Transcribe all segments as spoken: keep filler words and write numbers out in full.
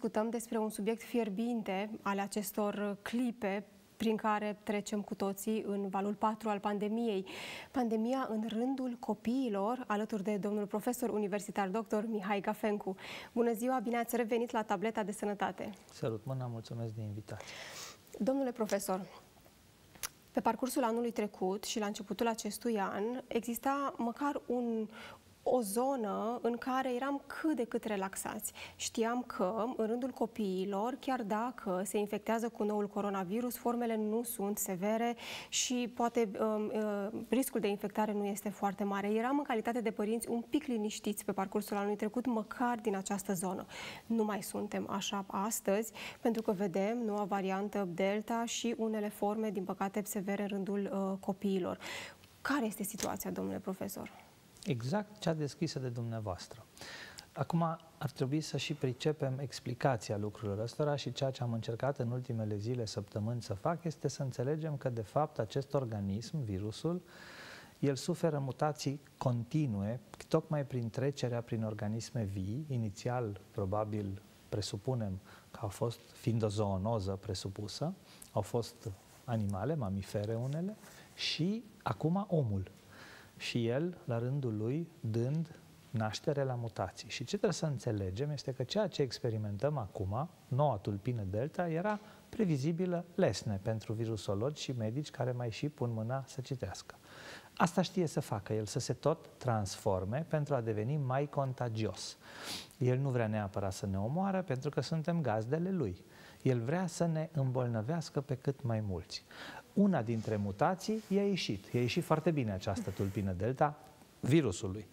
discutăm despre un subiect fierbinte al acestor clipe prin care trecem cu toții în valul patru al pandemiei. Pandemia în rândul copiilor, alături de domnul profesor universitar doctor Mihai Gafencu. Bună ziua, bine ați revenit la Tableta de Sănătate. Salut, mâna, mulțumesc de invitație. Domnule profesor, pe parcursul anului trecut și la începutul acestui an exista măcar un... o zonă în care eram cât de cât relaxați. Știam că, în rândul copiilor, chiar dacă se infectează cu noul coronavirus, formele nu sunt severe și poate riscul de infectare nu este foarte mare. Eram, în calitate de părinți, un pic liniștiți pe parcursul anului trecut, măcar din această zonă. Nu mai suntem așa astăzi, pentru că vedem noua variantă Delta și unele forme, din păcate, severe în rândul copiilor. Care este situația, domnule profesor? Exact cea descrisă de dumneavoastră. Acum ar trebui să și pricepem explicația lucrurilor ăstora și ceea ce am încercat în ultimele zile, săptămâni să fac este să înțelegem că de fapt acest organism, virusul, el suferă mutații continue, tocmai prin trecerea prin organisme vii, inițial probabil presupunem că au fost, fiind o zoonoză presupusă, au fost animale, mamifere unele și acum omul. Și el, la rândul lui, dând naștere la mutații. Și ce trebuie să înțelegem este că ceea ce experimentăm acum, noua tulpină Delta, era previzibilă, lesne pentru virusologi și medici care mai și pun mâna să citească. Asta știe să facă el, să se tot transforme pentru a deveni mai contagios. El nu vrea neapărat să ne omoară pentru că suntem gazdele lui. El vrea să ne îmbolnăvească pe cât mai mulți. Una dintre mutații i-a ieșit. I-a ieșit foarte bine această tulpină Delta virusului,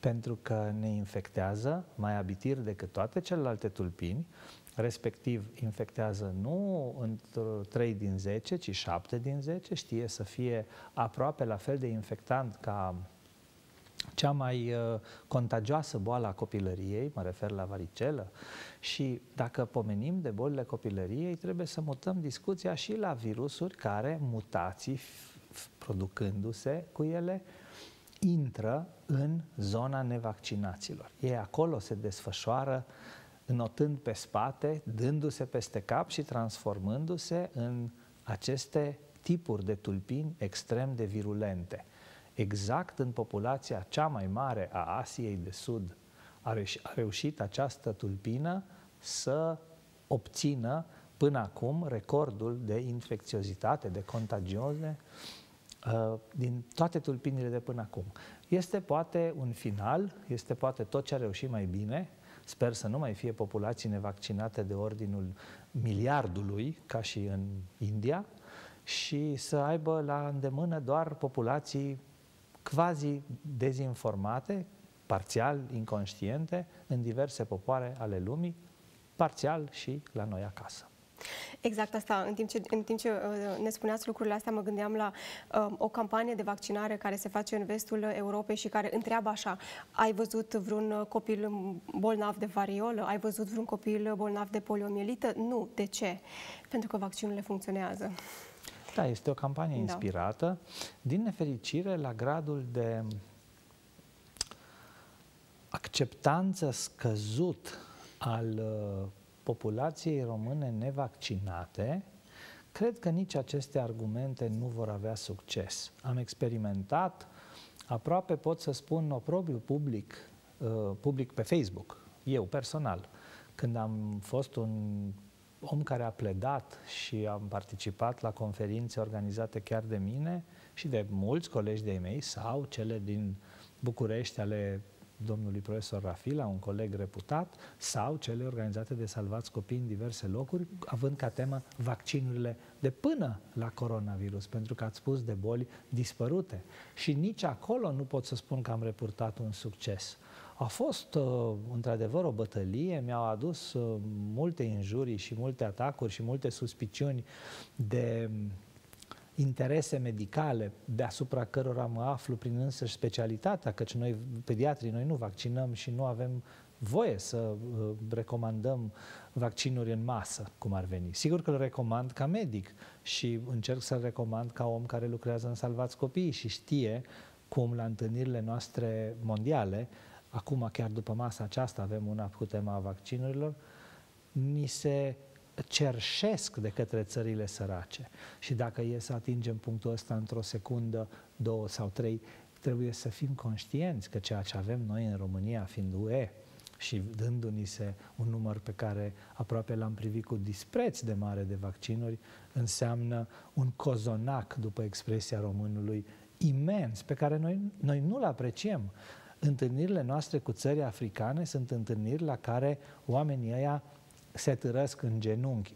pentru că ne infectează mai abitir decât toate celelalte tulpini, respectiv infectează nu într-o trei din zece, ci șapte din zece, știe să fie aproape la fel de infectant ca cea mai contagioasă boală a copilăriei, mă refer la varicelă, și dacă pomenim de bolile copilăriei, trebuie să mutăm discuția și la virusuri care, mutații producându-se cu ele, intră în zona nevaccinaților. Ei acolo se desfășoară înotând pe spate, dându-se peste cap și transformându-se în aceste tipuri de tulpini extrem de virulente. Exact în populația cea mai mare a Asiei de Sud a reușit această tulpină să obțină până acum recordul de infecțiozitate, de contagioze din toate tulpinile de până acum. Este poate un final, este poate tot ce a reușit mai bine. Sper să nu mai fie populații nevaccinate de ordinul miliardului, ca și în India, și să aibă la îndemână doar populații quasi dezinformate, parțial inconștiente, în diverse popoare ale lumii, parțial și la noi acasă. Exact asta. În timp ce, în timp ce ne spuneați lucrurile astea, mă gândeam la um, o campanie de vaccinare care se face în vestul Europei și care întreabă așa: ai văzut vreun copil bolnav de variolă? Ai văzut vreun copil bolnav de poliomielită? Nu. De ce? Pentru că vaccinurile funcționează. Da, este o campanie inspirată, da. Din nefericire, la gradul de acceptanță scăzut al uh, populației române nevaccinate, cred că nici aceste argumente nu vor avea succes. Am experimentat, aproape pot să spun, oprobiu public, uh, public pe Facebook, eu personal, când am fost un om care a pledat și am participat la conferințe organizate chiar de mine și de mulți colegi de-ai mei sau cele din București ale domnului profesor Rafila, un coleg reputat, sau cele organizate de Salvați Copii în diverse locuri, având ca temă vaccinurile de până la coronavirus, pentru că ați spus de boli dispărute. Și nici acolo nu pot să spun că am reportat un succes. A fost, într-adevăr, o bătălie, mi-au adus multe injurii și multe atacuri și multe suspiciuni de interese medicale deasupra cărora mă aflu prin însăși specialitatea, căci noi, pediatrii, noi nu vaccinăm și nu avem voie să recomandăm vaccinuri în masă, cum ar veni. Sigur că îl recomand ca medic și încerc să-l recomand ca om care lucrează în Salvați Copiii și știe cum la întâlnirile noastre mondiale, acum, chiar după masa aceasta, avem una cu tema vaccinurilor, ni se cerșesc de către țările sărace. Și dacă e să atingem punctul ăsta într-o secundă, două sau trei, trebuie să fim conștienți că ceea ce avem noi în România, fiind U E și dându-ni se un număr pe care aproape l-am privit cu dispreț de mare de vaccinuri, înseamnă un cozonac, după expresia românului, imens, pe care noi, noi nu-l apreciem. Întâlnirile noastre cu țări africane sunt întâlniri la care oamenii ăia se târăsc în genunchi,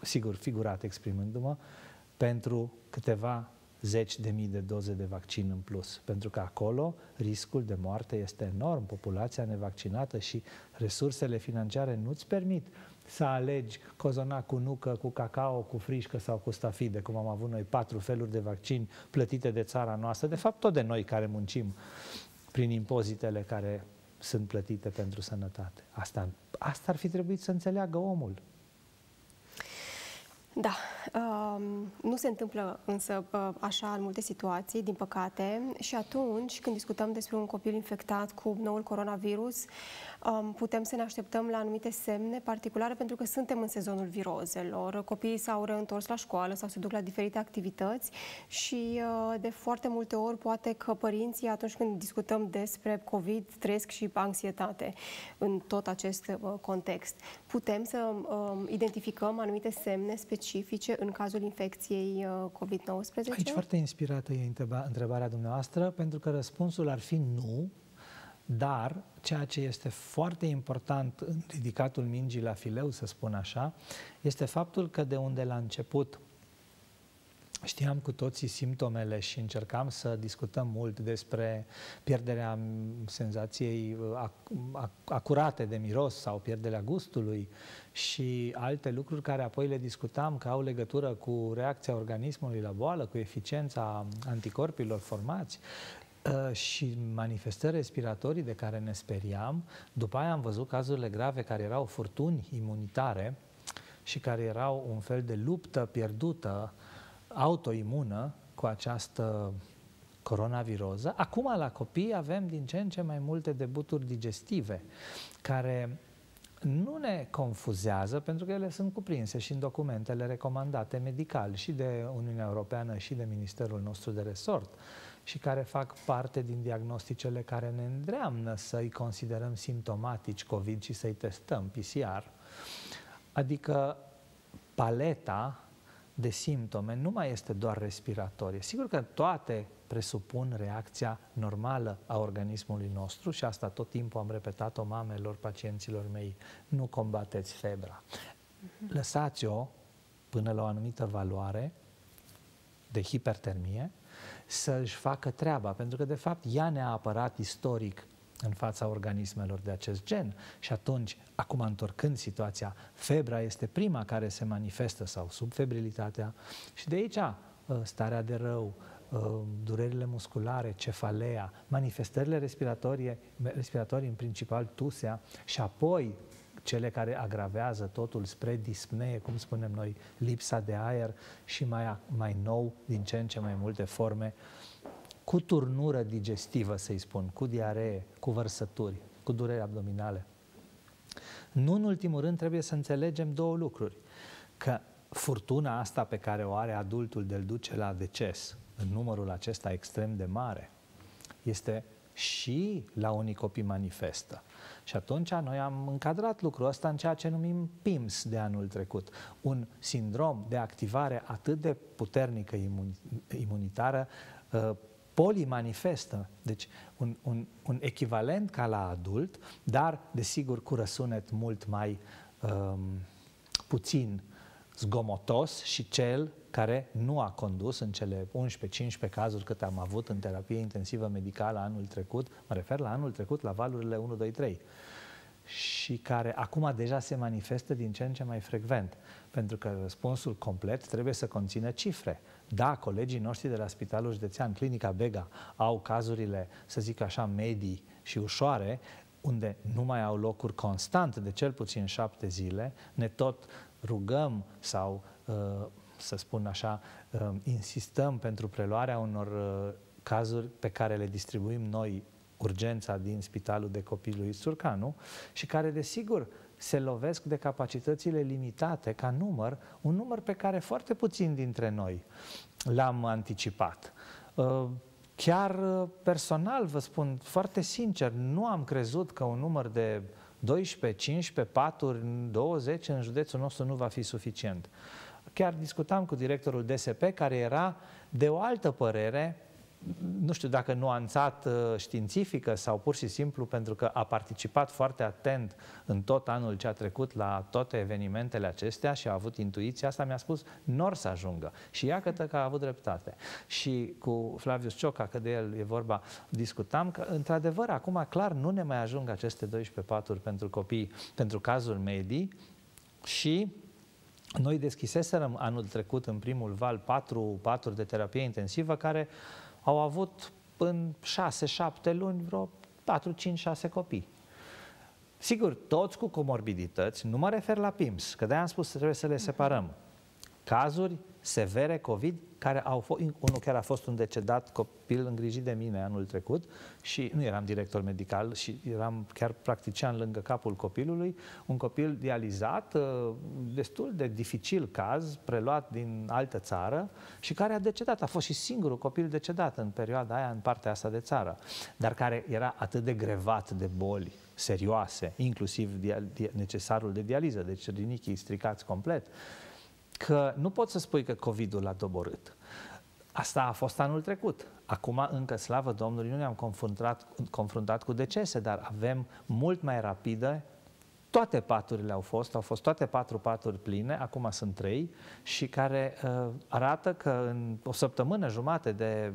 sigur, figurat exprimându-mă, pentru câteva zeci de mii de doze de vaccin în plus. Pentru că acolo riscul de moarte este enorm, populația nevaccinată și resursele financiare nu-ți permit să alegi cozonac cu nucă, cu cacao, cu frișcă sau cu stafide, cum am avut noi patru feluri de vaccini plătite de țara noastră, de fapt tot de noi care muncim prin impozitele care sunt plătite pentru sănătate. Asta, asta ar fi trebuit să înțeleagă omul. Da, nu se întâmplă însă așa în multe situații, din păcate, și atunci când discutăm despre un copil infectat cu noul coronavirus, putem să ne așteptăm la anumite semne particulare pentru că suntem în sezonul virozelor. Copiii s-au reîntors la școală sau se duc la diferite activități și de foarte multe ori poate că părinții atunci când discutăm despre COVID trăiesc și anxietate în tot acest context. Putem să identificăm anumite semne specifice în cazul infecției COVID nouăsprezece? Aici foarte inspirată e întrebarea dumneavoastră, pentru că răspunsul ar fi nu, dar ceea ce este foarte important în ridicatul mingii la fileu, să spun așa, este faptul că de unde la început știam cu toții simptomele și încercam să discutăm mult despre pierderea senzației acurate de miros sau pierderea gustului și alte lucruri care apoi le discutam că au legătură cu reacția organismului la boală, cu eficiența anticorpilor formați și manifestări respiratorii de care ne speriam. După aia am văzut cazurile grave care erau furtuni imunitare și care erau un fel de luptă pierdută autoimună cu această coronaviroză. Acum la copii avem din ce în ce mai multe debuturi digestive care nu ne confuzează pentru că ele sunt cuprinse și în documentele recomandate medical și de Uniunea Europeană și de Ministerul nostru de resort și care fac parte din diagnosticele care ne îndreamnă să-i considerăm simptomatici COVID și să-i testăm P C R. Adică paleta de simptome nu mai este doar respiratorie. Sigur că toate presupun reacția normală a organismului nostru și asta tot timpul am repetat-o mamelor, pacienților mei. Nu combateți febra. Lăsați-o până la o anumită valoare de hipertermie să-și facă treaba, pentru că de fapt ea ne-a apărat istoric în fața organismelor de acest gen. Și atunci, acum întorcând situația, febra este prima care se manifestă sau subfebrilitatea și de aici starea de rău, durerile musculare, cefalea, manifestările respiratorii, respiratorii în principal tusea și apoi cele care agravează totul spre dispnee, cum spunem noi, lipsa de aer și mai, mai nou, din ce în ce mai multe forme cu turnură digestivă, să-i spun, cu diaree, cu vărsături, cu dureri abdominale. Nu în ultimul rând trebuie să înțelegem două lucruri. Că furtuna asta pe care o are adultul de-l duce la deces, în numărul acesta extrem de mare, este și la unii copii manifestă. Și atunci noi am încadrat lucrul ăsta în ceea ce numim P I M S de anul trecut. Un sindrom de activare atât de puternică imunitară, polimanifestă, deci un, un, un echivalent ca la adult, dar, desigur, cu răsunet mult mai um, puțin zgomotos și cel care nu a condus în cele unsprezece cincisprezece cazuri câte am avut în terapie intensivă medicală anul trecut, mă refer la anul trecut, la valurile unu, doi, trei, și care acum deja se manifestă din ce în ce mai frecvent, pentru că răspunsul complet trebuie să conțină cifre. Da, colegii noștri de la Spitalul Județean, Clinica Bega, au cazurile, să zic așa, medii și ușoare, unde nu mai au locuri constant de cel puțin șapte zile, ne tot rugăm sau, să spun așa, insistăm pentru preluarea unor cazuri pe care le distribuim noi urgența din Spitalul de Copii Louis Țurcanu și care, desigur, se lovesc de capacitățile limitate ca număr, un număr pe care foarte puțin dintre noi l-am anticipat. Chiar personal, vă spun foarte sincer, nu am crezut că un număr de doisprezece, cincisprezece, patru, douăzeci în județul nostru nu va fi suficient. Chiar discutam cu directorul D S P, care era de o altă părere, nu știu dacă nuanțat științifică sau pur și simplu pentru că a participat foarte atent în tot anul ce a trecut la toate evenimentele acestea și a avut intuiția asta, mi-a spus, n-or să ajungă. Și iată că a avut dreptate. Și cu Flavius Cioca, că de el e vorba, discutam că, într-adevăr, acum clar nu ne mai ajung aceste doisprezece paturi pentru copii, pentru cazul medii și... Noi deschiseserăm anul trecut, în primul val, patru paturi de terapie intensivă care au avut în șase șapte luni vreo patru cinci șase copii. Sigur, toți cu comorbidități, nu mă refer la P I M S, că de-aia am spus că trebuie să le separăm. Cazuri severe COVID, care au fost, unul chiar a fost un decedat copil îngrijit de mine anul trecut și nu eram director medical și eram chiar practician lângă capul copilului, un copil dializat, destul de dificil caz, preluat din altă țară și care a decedat, a fost și singurul copil decedat în perioada aia, în partea asta de țară, dar care era atât de grevat de boli serioase, inclusiv necesarul de dializă, deci rinichii stricați complet, că nu pot să spui că COVID-ul l-a doborât. Asta a fost anul trecut. Acum încă, slavă Domnului, nu ne-am confruntat, confruntat cu decese, dar avem mult mai rapidă. Toate paturile au fost, au fost toate patru paturi pline, acum sunt trei, și care uh, arată că în o săptămână jumate de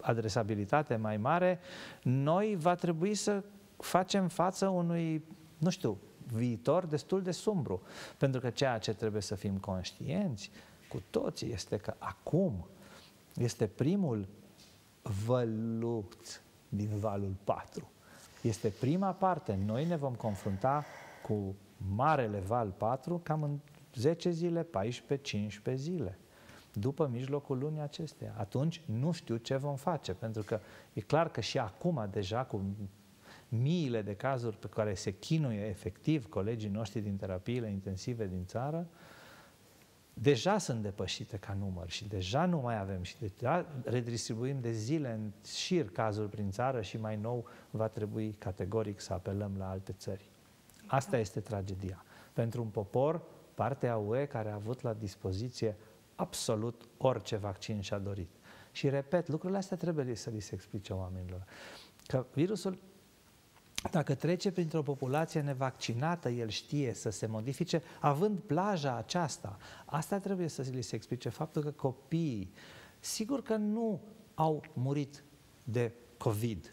adresabilitate mai mare, noi va trebui să facem față unui, nu știu, viitor destul de sumbru. Pentru că ceea ce trebuie să fim conștienți cu toții este că acum este primul văluț din valul patru. Este prima parte. Noi ne vom confrunta cu marele val patru cam în zece zile, paisprezece cincisprezece zile. După mijlocul lunii acesteia. Atunci nu știu ce vom face. Pentru că e clar că și acum deja cu miile de cazuri pe care se chinuie efectiv colegii noștri din terapiile intensive din țară, deja sunt depășite ca număr și deja nu mai avem și deja redistribuim de zile în șir cazuri prin țară și mai nou va trebui categoric să apelăm la alte țări. Asta este tragedia. Pentru un popor, partea U E care a avut la dispoziție absolut orice vaccin și-a dorit. Și repet, lucrurile astea trebuie să li se explice oamenilor. Că virusul, dacă trece printr-o populație nevaccinată, el știe să se modifice, având plaja aceasta. Asta trebuie să li se explice, faptul că copiii, sigur că nu au murit de COVID.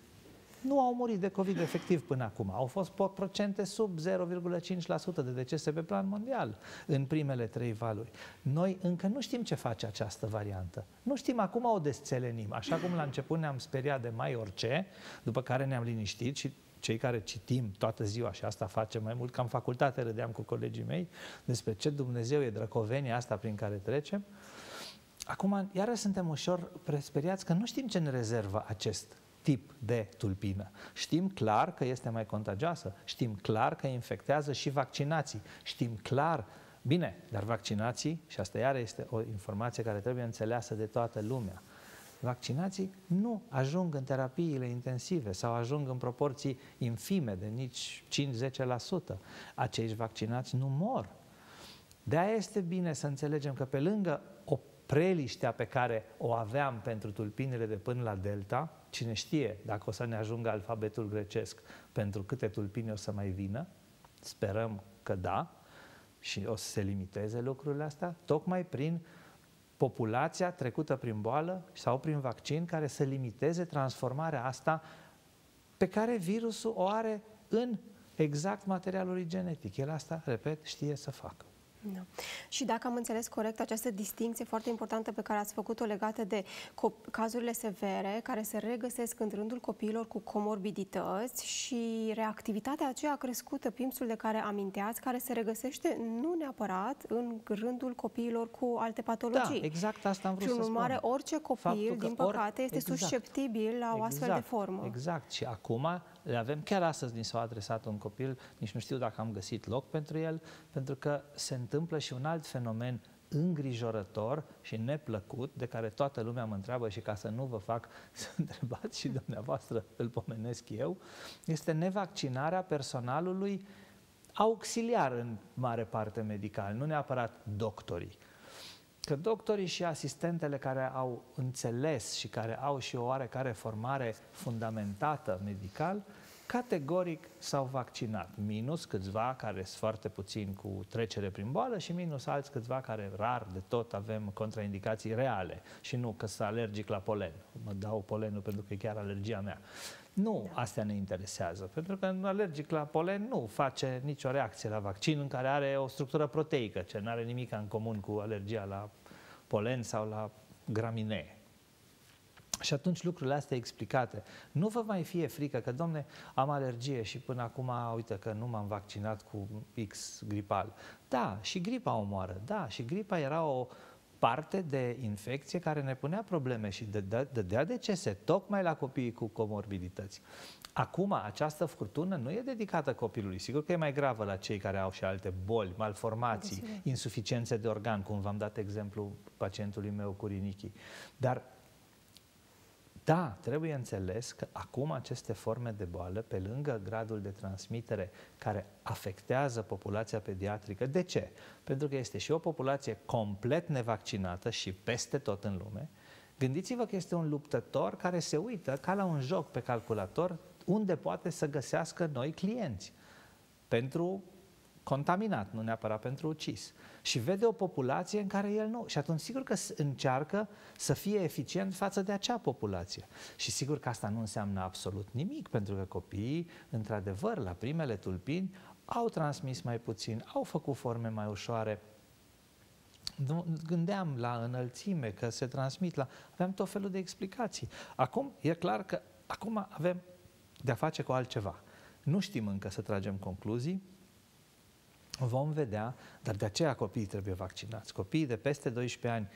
Nu au murit de COVID efectiv până acum. Au fost procente sub zero virgulă cinci la sută de decese pe plan mondial în primele trei valuri. Noi încă nu știm ce face această variantă. Nu știm, acum o desțelenim. Așa cum la început ne-am speriat de mai orice, după care ne-am liniștit și cei care citim toată ziua, și asta facem mai mult, că în facultate râdeam cu colegii mei despre ce Dumnezeu e drăcovenia asta prin care trecem. Acum, iară suntem ușor presperiați că nu știm ce ne rezervă acest tip de tulpină. Știm clar că este mai contagioasă, știm clar că infectează și vaccinații, știm clar, bine, dar vaccinații, și asta iară este o informație care trebuie înțeleasă de toată lumea, vaccinații nu ajung în terapiile intensive sau ajung în proporții infime de nici cinci la zece la sută. Acești vaccinați nu mor. De-aia este bine să înțelegem că pe lângă o preliștea pe care o aveam pentru tulpinile de până la Delta, cine știe dacă o să ne ajungă alfabetul grecesc pentru câte tulpini o să mai vină, sperăm că da, și o să se limiteze lucrurile astea, tocmai prin populația trecută prin boală sau prin vaccin care să limiteze transformarea asta pe care virusul o are în exact materialul genetic. El asta, repet, știe să facă. No. Și dacă am înțeles corect această distinție foarte importantă pe care ați făcut-o legată de cazurile severe care se regăsesc în rândul copiilor cu comorbidități și reactivitatea aceea crescută, P I M S-ul de care aminteați, care se regăsește nu neapărat în rândul copiilor cu alte patologii. Da, exact asta am vrut să spun. Și în urmare, orice copil, din păcate, este exact. susceptibil la o exact. astfel de formă. Exact. Și acum le avem, chiar astăzi ni s-a adresat un copil, nici nu știu dacă am găsit loc pentru el, pentru că se întâmplă și un alt fenomen îngrijorător și neplăcut, de care toată lumea mă întreabă și ca să nu vă fac să întrebați și dumneavoastră îl pomenesc eu, este nevaccinarea personalului auxiliar în mare parte medical, nu neapărat doctorii. Că doctorii și asistentele care au înțeles și care au și o oarecare formare fundamentată medical, categoric s-au vaccinat, minus câțiva care sunt foarte puțini cu trecere prin boală și minus alți câțiva care rar de tot avem contraindicații reale și nu că sunt alergic la polen. Mă dau polenul pentru că e chiar alergia mea. Nu, astea ne interesează, pentru că alergic la polen nu face nicio reacție la vaccin în care are o structură proteică, ce nu are nimic în comun cu alergia la polen sau la graminee. Și atunci lucrurile astea explicate. Nu vă mai fie frică că, domne, am alergie și până acum, uite că nu m-am vaccinat cu X gripal. Da, și gripa omoară, da, și gripa era o parte de infecție care ne punea probleme și dădea decese tocmai la copiii cu comorbidități. Acum, această furtună nu e dedicată copilului. Sigur că e mai gravă la cei care au și alte boli, malformații, insuficiențe de organ, cum v-am dat exemplu pacientului meu cu rinichii. Dar da, trebuie înțeles că acum aceste forme de boală, pe lângă gradul de transmitere care afectează populația pediatrică, de ce? Pentru că este și o populație complet nevaccinată și peste tot în lume. Gândiți-vă că este un luptător care se uită ca la un joc pe calculator unde poate să găsească noi clienți pentru contaminat, nu neapărat pentru ucis. Și vede o populație în care el nu. Și atunci sigur că încearcă să fie eficient față de acea populație. Și sigur că asta nu înseamnă absolut nimic, pentru că copiii, într-adevăr, la primele tulpini, au transmis mai puțin, au făcut forme mai ușoare. Gândeam la înălțime, că se transmit la... Aveam tot felul de explicații. Acum, e clar că acum avem de-a face cu altceva. Nu știm încă să tragem concluzii, vom vedea, dar de aceea copiii trebuie vaccinați. Copiii de peste doisprezece ani,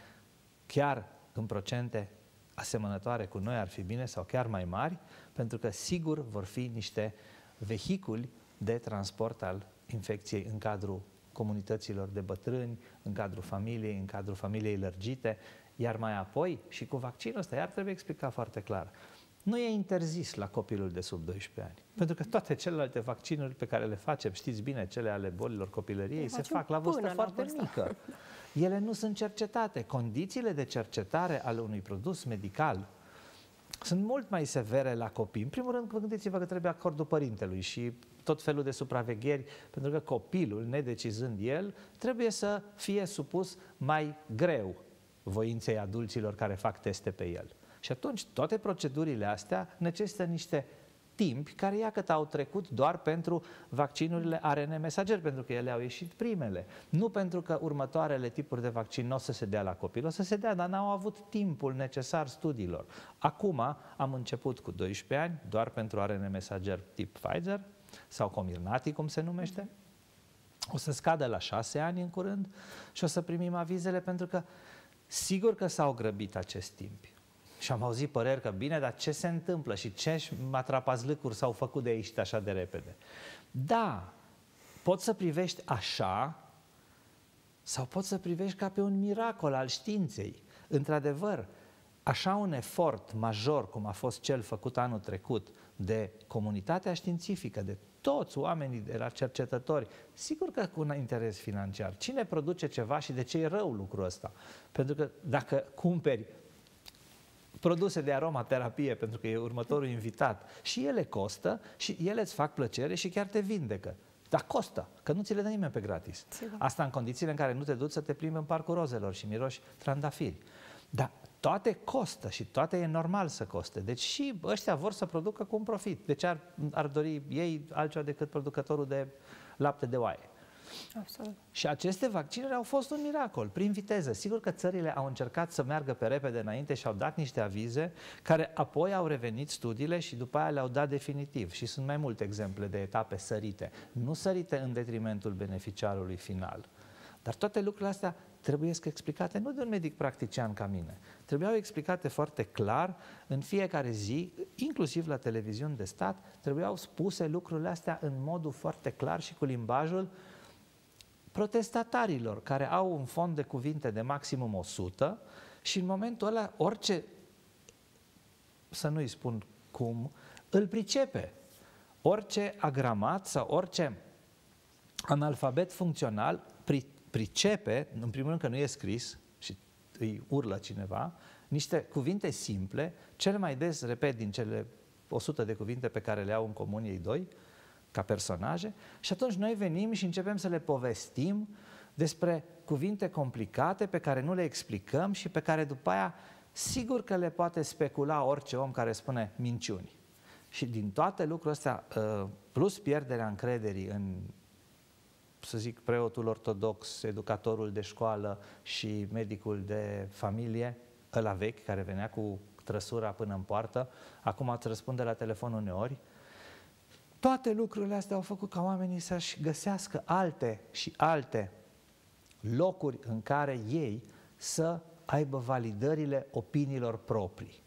chiar în procente asemănătoare cu noi ar fi bine sau chiar mai mari, pentru că sigur vor fi niște vehiculi de transport al infecției în cadrul comunităților de bătrâni, în cadrul familiei, în cadrul familiei lărgite, iar mai apoi și cu vaccinul ăsta, iar trebuie explicat foarte clar. Nu e interzis la copilul de sub doisprezece ani. Pentru că toate celelalte vaccinuri pe care le facem, știți bine, cele ale bolilor copilăriei, se fac la vârstă foarte mică. Ele nu sunt cercetate. Condițiile de cercetare ale unui produs medical sunt mult mai severe la copii. În primul rând, gândiți-vă că trebuie acordul părintelui și tot felul de supravegheri, pentru că copilul, nedecizând el, trebuie să fie supus mai greu voinței adulților care fac teste pe el. Și atunci toate procedurile astea necesită niște timpi care iată au trecut doar pentru vaccinurile A R N mesager, pentru că ele au ieșit primele. Nu pentru că următoarele tipuri de vaccin nu o să se dea la copil, o să se dea, dar n-au avut timpul necesar studiilor. Acum am început cu doisprezece ani doar pentru A R N mesager tip Pfizer sau Comirnaty, cum se numește. O să scadă la șase ani în curând și o să primim avizele pentru că sigur că s-au grăbit acest timp. Și am auzit păreri că bine, dar ce se întâmplă și ce matrapazlâcuri s-au făcut de aici așa de repede? Da, poți să privești așa sau poți să privești ca pe un miracol al științei. Într-adevăr, așa un efort major cum a fost cel făcut anul trecut de comunitatea științifică, de toți oamenii de la cercetători, sigur că cu un interes financiar. Cine produce ceva și de ce e rău lucrul ăsta? Pentru că dacă cumperi produse de aromaterapie, pentru că e următorul invitat. Și ele costă și ele îți fac plăcere și chiar te vindecă. Dar costă, că nu ți le dă nimeni pe gratis. Asta în condițiile în care nu te duci să te plimbi în parcul rozelor și miroși trandafiri. Dar toate costă și toate e normal să coste. Deci și ăștia vor să producă cu un profit. Deci ar, ar dori ei altceva decât producătorul de lapte de oaie. Absolut. Și aceste vaccinuri au fost un miracol, prin viteză. Sigur că țările au încercat să meargă pe repede înainte și au dat niște avize, care apoi au revenit studiile și după aia le-au dat definitiv. Și sunt mai multe exemple de etape sărite. Nu sărite în detrimentul beneficiarului final. Dar toate lucrurile astea trebuie să explicate nu de un medic practician ca mine. Trebuiau explicate foarte clar în fiecare zi, inclusiv la televiziuni de stat, trebuiau spuse lucrurile astea în modul foarte clar și cu limbajul protestatarilor, care au un fond de cuvinte de maximum o sută și în momentul ăla orice, să nu-i spun cum, îl pricepe. Orice agramat sau orice analfabet funcțional pricepe, în primul rând că nu e scris și îi urlă cineva, niște cuvinte simple, cel mai des, repet, din cele o sută de cuvinte pe care le au în comun ei doi, ca personaje, și atunci noi venim și începem să le povestim despre cuvinte complicate pe care nu le explicăm și pe care după aia sigur că le poate specula orice om care spune minciuni. Și din toate lucrurile astea, plus pierderea încrederii în, să zic, preotul ortodox, educatorul de școală și medicul de familie, ăla vechi, care venea cu trăsura până în poartă, acum îți răspunde la telefon uneori. Toate lucrurile astea au făcut ca oamenii să-și găsească alte și alte locuri în care ei să aibă validările opiniilor proprii.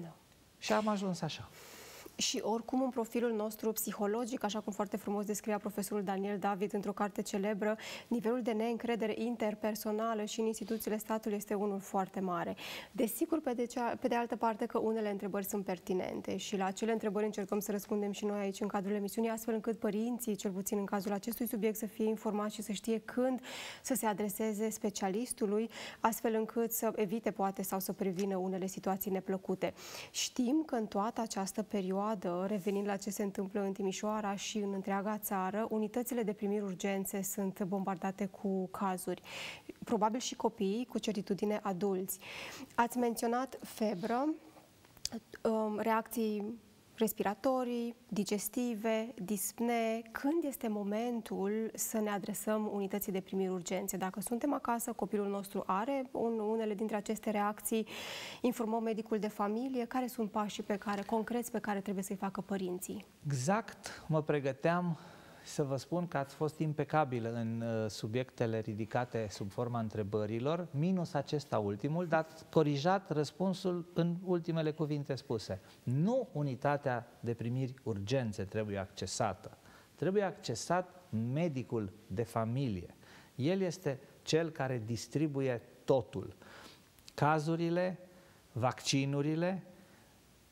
No. Și am ajuns așa. Și oricum în profilul nostru psihologic, așa cum foarte frumos descria profesorul Daniel David într-o carte celebră, nivelul de neîncredere interpersonală și în instituțiile statului este unul foarte mare. Desigur, pe de, cea, pe de altă parte că unele întrebări sunt pertinente și la acele întrebări încercăm să răspundem și noi aici în cadrul emisiunii, astfel încât părinții, cel puțin în cazul acestui subiect, să fie informați și să știe când să se adreseze specialistului, astfel încât să evite poate sau să prevină unele situații neplăcute. Știm că în toată această perioadă, revenind la ce se întâmplă în Timișoara și în întreaga țară, unitățile de primiri urgențe sunt bombardate cu cazuri. Probabil și copiii, cu certitudine adulți. Ați menționat febră, reacții respiratorii, digestive, dispnee. Când este momentul să ne adresăm unității de primiri urgențe? Dacă suntem acasă, copilul nostru are unele dintre aceste reacții, informăm medicul de familie. Care sunt pașii pe care, concreți pe care trebuie să-i facă părinții? Exact, mă pregăteam să vă spun că ați fost impecabil în subiectele ridicate sub forma întrebărilor, minus acesta ultimul, dar ați corijat răspunsul în ultimele cuvinte spuse. Nu unitatea de primiri urgențe trebuie accesată. Trebuie accesat medicul de familie. El este cel care distribuie totul. Cazurile, vaccinurile,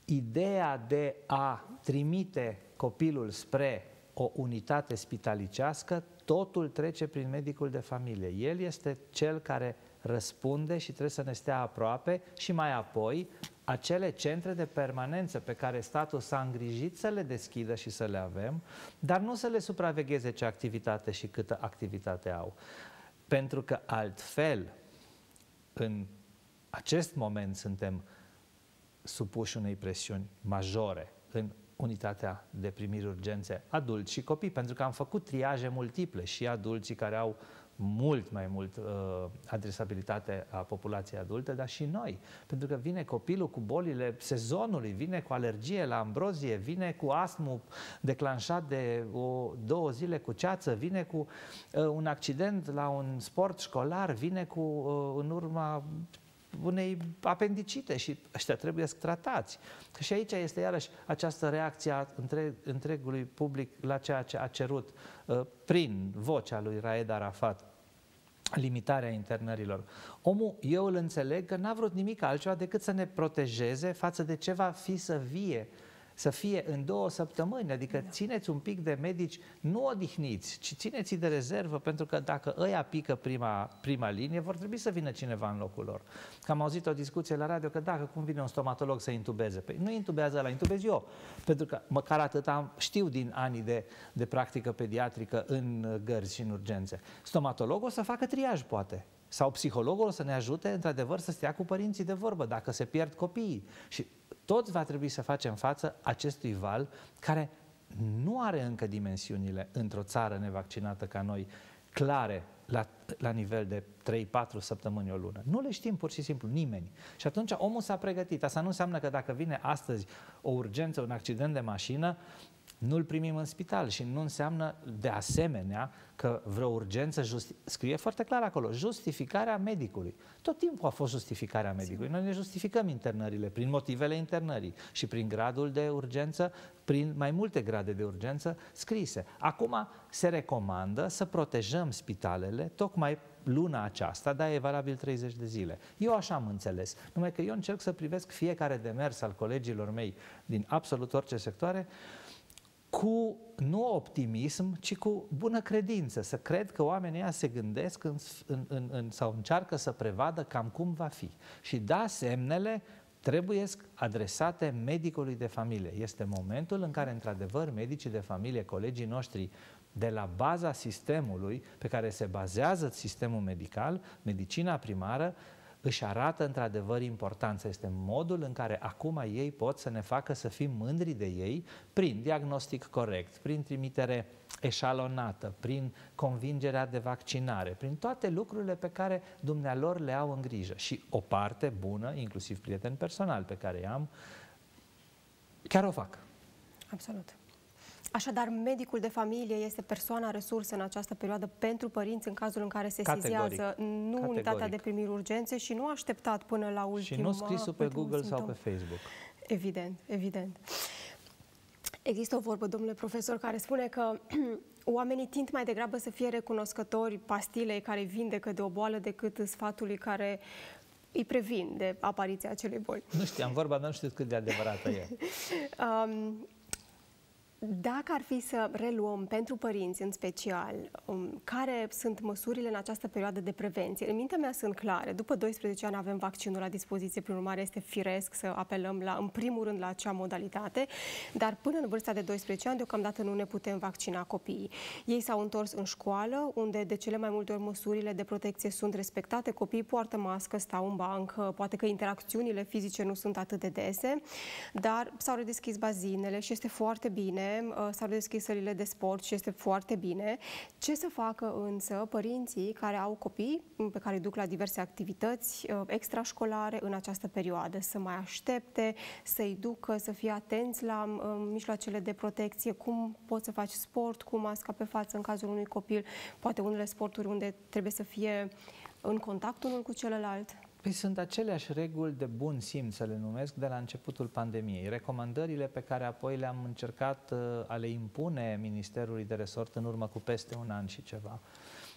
ideea de a trimite copilul spre o unitate spitalicească, totul trece prin medicul de familie. El este cel care răspunde și trebuie să ne stea aproape și mai apoi acele centre de permanență pe care statul s-a îngrijit să le deschidă și să le avem, dar nu să le supravegheze ce activitate și câtă activitate au. Pentru că altfel, în acest moment suntem supuși unei presiuni majore în unitatea de primiri urgențe, adulți și copii, pentru că am făcut triaje multiple și adulții care au mult mai mult uh, adresabilitate a populației adulte, dar și noi. Pentru că vine copilul cu bolile sezonului, vine cu alergie la ambrozie, vine cu astmul declanșat de o, două zile cu ceață, vine cu uh, un accident la un sport școlar, vine cu uh, în urma unei apendicite și ăștia trebuie să tratați. Că și aici este iarăși această reacție a între, întregului public la ceea ce a cerut uh, prin vocea lui Raed Arafat limitarea internărilor. Omul, eu îl înțeleg că n-a vrut nimic altceva decât să ne protejeze față de ce va fi să vie, să fie în două săptămâni, adică țineți un pic de medici, nu odihniți, ci țineți-i de rezervă, pentru că dacă ăia pică prima, prima linie, vor trebui să vină cineva în locul lor. Că am auzit o discuție la radio că dacă cum vine un stomatolog să intubeze, păi nu intubează la intubez eu, pentru că măcar atât am, știu din anii de, de practică pediatrică în gărzi și în urgențe. Stomatologul o să facă triaj, poate. Sau psihologul o să ne ajute, într-adevăr, să stea cu părinții de vorbă, dacă se pierd copiii. Și toți va trebui să facem față acestui val care nu are încă dimensiunile într-o țară nevaccinată ca noi clare la, la nivel de trei, patru săptămâni, o lună. Nu le știm pur și simplu, nimeni. Și atunci omul s-a pregătit. Asta nu înseamnă că dacă vine astăzi o urgență, un accident de mașină, nu-l primim în spital și nu înseamnă de asemenea că vreo urgență, scrie foarte clar acolo, justificarea medicului. Tot timpul a fost justificarea medicului. Noi ne justificăm internările prin motivele internării și prin gradul de urgență, prin mai multe grade de urgență scrise. Acum se recomandă să protejăm spitalele tocmai luna aceasta, dar e valabil treizeci de zile. Eu așa am înțeles. Numai că eu încerc să privesc fiecare demers al colegilor mei din absolut orice sectoare cu, nu optimism, ci cu bună credință, să cred că oamenii ăia se gândesc în, în, în, în, sau încearcă să prevadă cam cum va fi. Și da, semnele trebuie adresate medicului de familie. Este momentul în care, într-adevăr, medicii de familie, colegii noștri, de la baza sistemului pe care se bazează sistemul medical, medicina primară, își arată într-adevăr importanța. Este modul în care acum ei pot să ne facă să fim mândri de ei prin diagnostic corect, prin trimitere eșalonată, prin convingerea de vaccinare, prin toate lucrurile pe care dumnealor le au în grijă. Și o parte bună, inclusiv prieten personal pe care i-am, chiar o fac. Absolut. Așadar, medicul de familie este persoana resursă în această perioadă pentru părinți în cazul în care se sizează nu unitatea de primiri urgențe și nu așteptat până la ultima... Și nu scrisul pe Google sau pe Facebook. Evident, evident. Există o vorbă, domnule profesor, care spune că oamenii tind mai degrabă să fie recunoscători pastilei care vindecă de o boală decât sfatului care îi previn de apariția acelei boli. Nu știam vorba, dar nu știu cât de adevărată e. um, Dacă ar fi să reluăm pentru părinți în special, care sunt măsurile în această perioadă de prevenție? În mintea mea sunt clare. După doisprezece ani avem vaccinul la dispoziție, prin urmare este firesc să apelăm la, în primul rând la acea modalitate, dar până în vârsta de doisprezece ani deocamdată nu ne putem vaccina copiii. Ei s-au întors în școală, unde de cele mai multe ori măsurile de protecție sunt respectate, copiii poartă mască, stau în bancă, poate că interacțiunile fizice nu sunt atât de dese, dar s-au redeschis bazinele și este foarte bine. S-au deschis sălile de sport și este foarte bine. Ce să facă însă părinții care au copii pe care îi duc la diverse activități extrașcolare în această perioadă? Să mai aștepte, să-i ducă, să fie atenți la mijloacele de protecție? Cum poți să faci sport cu masca pe față în cazul unui copil? Poate unele sporturi unde trebuie să fie în contact unul cu celălalt? Păi sunt aceleași reguli de bun simț, să le numesc, de la începutul pandemiei. Recomandările pe care apoi le-am încercat a le impune Ministerului de Resort în urmă cu peste un an și ceva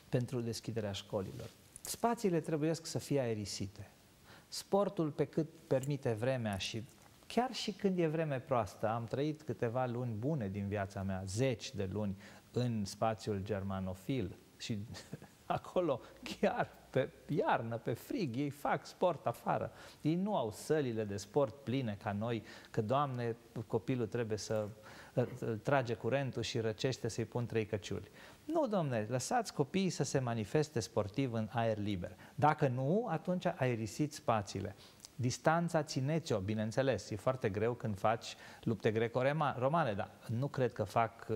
pentru deschiderea școlilor. Spațiile trebuie să fie aerisite. Sportul pe cât permite vremea și chiar și când e vreme proastă. Am trăit câteva luni bune din viața mea, zeci de luni, în spațiul germanofil și acolo chiar pe iarnă, pe frig, ei fac sport afară. Ei nu au sălile de sport pline ca noi, că, Doamne, copilul trebuie să trage curentul și răcește să-i pun trei căciuli. Nu, Doamne, lăsați copiii să se manifeste sportiv în aer liber. Dacă nu, atunci aerisiți spațiile. Distanța țineți-o, bineînțeles, e foarte greu când faci lupte greco-romane, dar nu cred că fac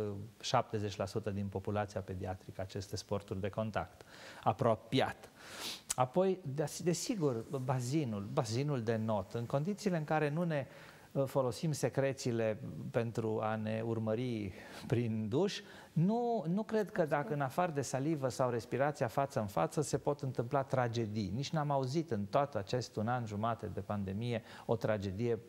șaptezeci la sută din populația pediatrică aceste sporturi de contact apropiat. Apoi, desigur, bazinul, bazinul de not, în condițiile în care nu ne folosim secrețiile pentru a ne urmări prin duș, nu, nu cred că dacă în afară de salivă sau respirația față în față se pot întâmpla tragedii. Nici n-am auzit în tot acest un an jumate de pandemie o tragedie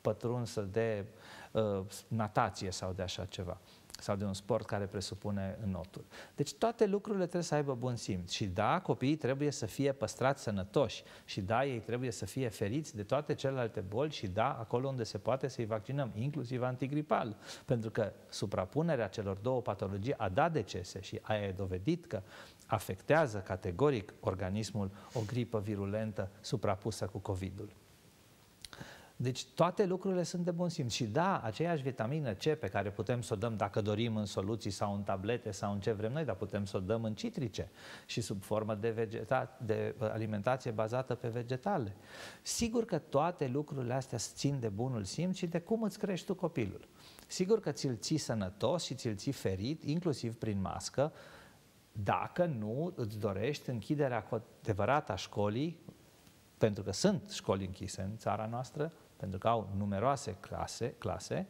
pătrunsă de uh, natație sau de așa ceva, sau de un sport care presupune înnotul. Deci toate lucrurile trebuie să aibă bun simț. Și da, copiii trebuie să fie păstrați sănătoși. Și da, ei trebuie să fie feriți de toate celelalte boli și da, acolo unde se poate să-i vaccinăm, inclusiv antigripal. Pentru că suprapunerea celor două patologii a dat decese și aia e dovedit că afectează categoric organismul o gripă virulentă suprapusă cu COVID-ul. Deci toate lucrurile sunt de bun simț și da, aceeași vitamină C pe care putem să o dăm dacă dorim în soluții sau în tablete sau în ce vrem noi, dar putem să o dăm în citrice și sub formă de, vegeta de alimentație bazată pe vegetale. Sigur că toate lucrurile astea țin de bunul simț și de cum îți crești tu copilul. Sigur că ți-l ții sănătos și ți-l ții ferit, inclusiv prin mască, dacă nu îți dorești închiderea cu adevărat a școlii, pentru că sunt școli închise în țara noastră, pentru că au numeroase clase, clase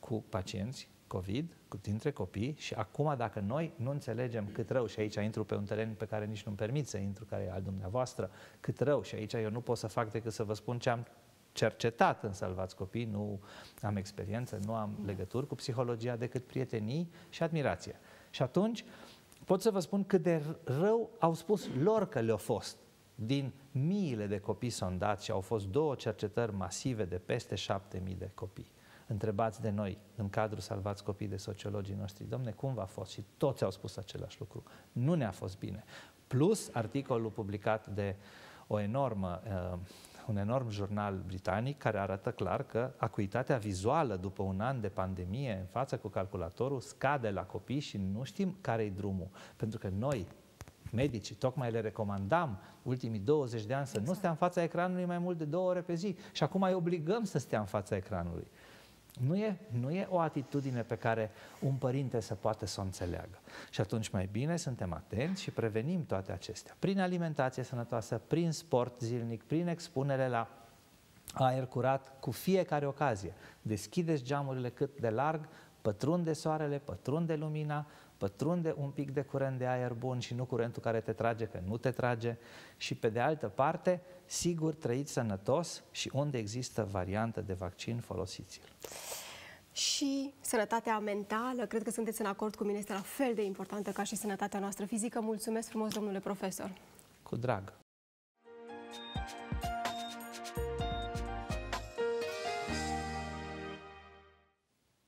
cu pacienți COVID, dintre copii, și acum dacă noi nu înțelegem cât rău, și aici intru pe un teren pe care nici nu-mi permit să intru, care e al dumneavoastră, cât rău, și aici eu nu pot să fac decât să vă spun ce am cercetat în Salvați Copii, nu am experiență, nu am legături cu psihologia decât prietenii și admirație. Și atunci pot să vă spun cât de rău au spus lor că le-au fost. Din miile de copii sondați, și au fost două cercetări masive de peste șapte mii de copii, întrebați de noi, în cadrul Salvați Copii, de sociologii noștri, domne, cum v-a fost? Și toți au spus același lucru. Nu ne-a fost bine. Plus articolul publicat de o enormă, uh, un enorm jurnal britanic, care arată clar că acuitatea vizuală după un an de pandemie în față cu calculatorul scade la copii și nu știm care-i drumul. Pentru că noi, medicii, tocmai le recomandam ultimii douăzeci de ani să nu stea în fața ecranului mai mult de două ore pe zi și acum îi obligăm să stea în fața ecranului. Nu e, nu e o atitudine pe care un părinte să poate să o înțeleagă. Și atunci mai bine suntem atenți și prevenim toate acestea. Prin alimentație sănătoasă, prin sport zilnic, prin expunere la aer curat, cu fiecare ocazie. Deschideți geamurile cât de larg, pătrunde soarele, pătrunde lumina, pătrunde un pic de curent de aer bun și nu curentul care te trage, că nu te trage. Și pe de altă parte, sigur, trăiți sănătos și unde există variantă de vaccin, folosiți-l. Și sănătatea mentală, cred că sunteți în acord cu mine, este la fel de importantă ca și sănătatea noastră fizică. Mulțumesc frumos, domnule profesor! Cu drag!